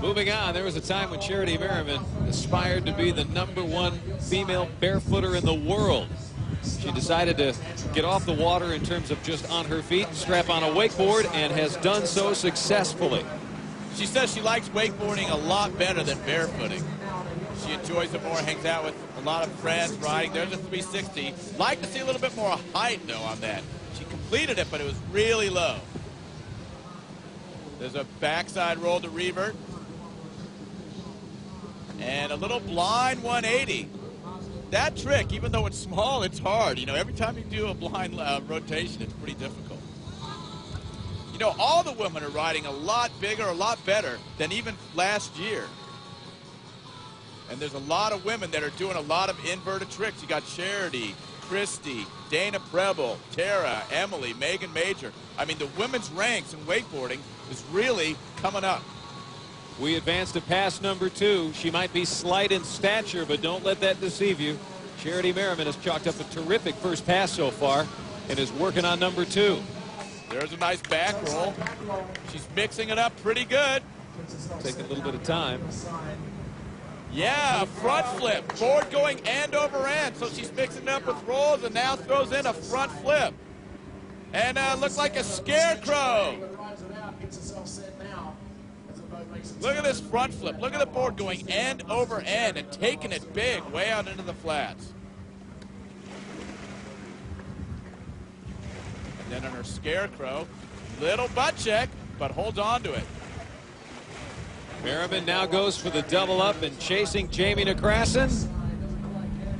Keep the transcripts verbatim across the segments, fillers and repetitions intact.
Moving on, there was a time when Charity Merriman aspired to be the number one female barefooter in the world. She decided to get off the water in terms of just on her feet, strap on a wakeboard, and has done so successfully. She says she likes wakeboarding a lot better than barefooting. She enjoys it more, hangs out with a lot of friends, riding. There's a three sixty. Like to see a little bit more height, though, on that. She completed it, but it was really low. There's a backside roll to revert. And a little blind one eighty. That trick, even though it's small, it's hard. You know, every time you do a blind uh, rotation, it's pretty difficult. You know, all the women are riding a lot bigger, a lot better than even last year. And there's a lot of women that are doing a lot of inverted tricks. You got Charity, Christy, Dana Preble, Tara, Emily, Megan Major. I mean, the women's ranks in wakeboarding is really coming up. We advance to pass number two. She might be slight in stature, but don't let that deceive you. Charity Merriman has chalked up a terrific first pass so far and is working on number two. There's a nice back roll. She's mixing it up pretty good. Taking a little bit of time. Yeah, front flip, board going end over end. So she's mixing it up with rolls and now throws in a front flip. And uh, looks like a scarecrow. Look at this front flip. Look at the board going end over end and taking it big way out into the flats. And then on her scarecrow, little butt check, but holds on to it. Merriman now goes for the double up and chasing Jamie Necrasen.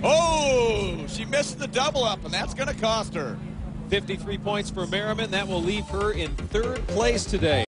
Oh, she missed the double up, and that's going to cost her. fifty-three points for Merriman. That will leave her in third place today.